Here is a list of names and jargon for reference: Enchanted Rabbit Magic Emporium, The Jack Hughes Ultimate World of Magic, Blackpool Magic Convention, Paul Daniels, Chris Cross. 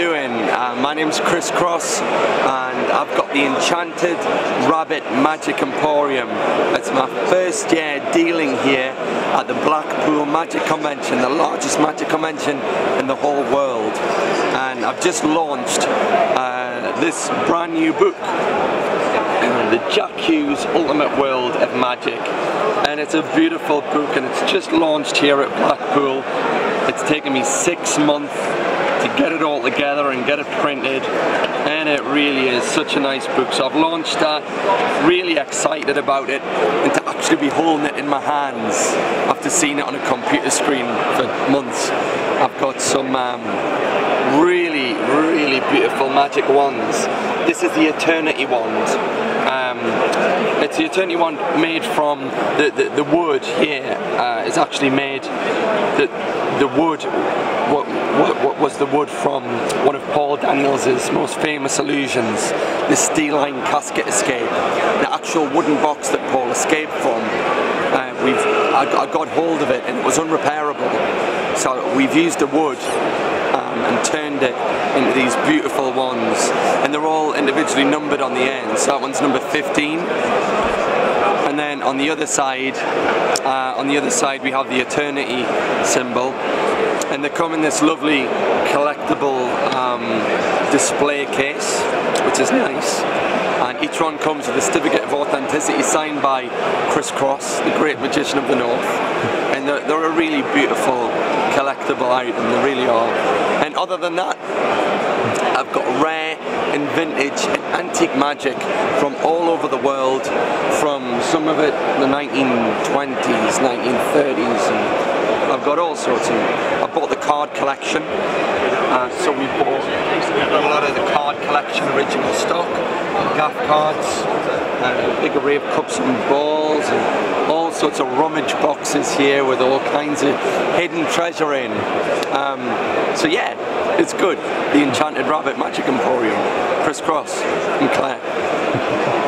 doing? My name's Chris Cross and I've got the Enchanted Rabbit Magic Emporium. It's my first year dealing here at the Blackpool Magic Convention, the largest magic convention in the whole world. And I've just launched this brand new book, The Jack Hughes Ultimate World of Magic. And it's a beautiful book and it's just launched here at Blackpool. It's taken me 6 months to get it all together and get it printed, and it really is such a nice book. So I've launched that, really excited about it, and to actually be holding it in my hands after seeing it on a computer screen for months. I've got some really beautiful magic wands. This is the Eternity wand. It's the Eternity wand made from the wood here. It's actually made, the wood, what was the wood from one of Paul Daniels' most famous illusions, the Steeline casket escape, the actual wooden box that Paul escaped from. I got hold of it and it was unrepairable, so we've used the wood and turned it into these beautiful ones, and they're all individually numbered on the end. So that one's number 15, and then on the other side, we have the Eternity symbol, and they come in this lovely collectible display case, which is nice. And each one comes with a certificate of authenticity signed by Chris Cross, the great magician of the North. And they're a really beautiful collectible item, they really are. And other than that, I've got rare and vintage and antique magic from all over the world, from some of it the 1920s, 1930s, and I've got all sorts of them. I bought the card collection, so we bought a lot of the card collection original stock, gaff cards, big array of cups and balls, and all sorts of rummage boxes here with all kinds of hidden treasure in. So yeah, it's good. The Enchanted Rabbit Magic Emporium. Chris Cross and Claire.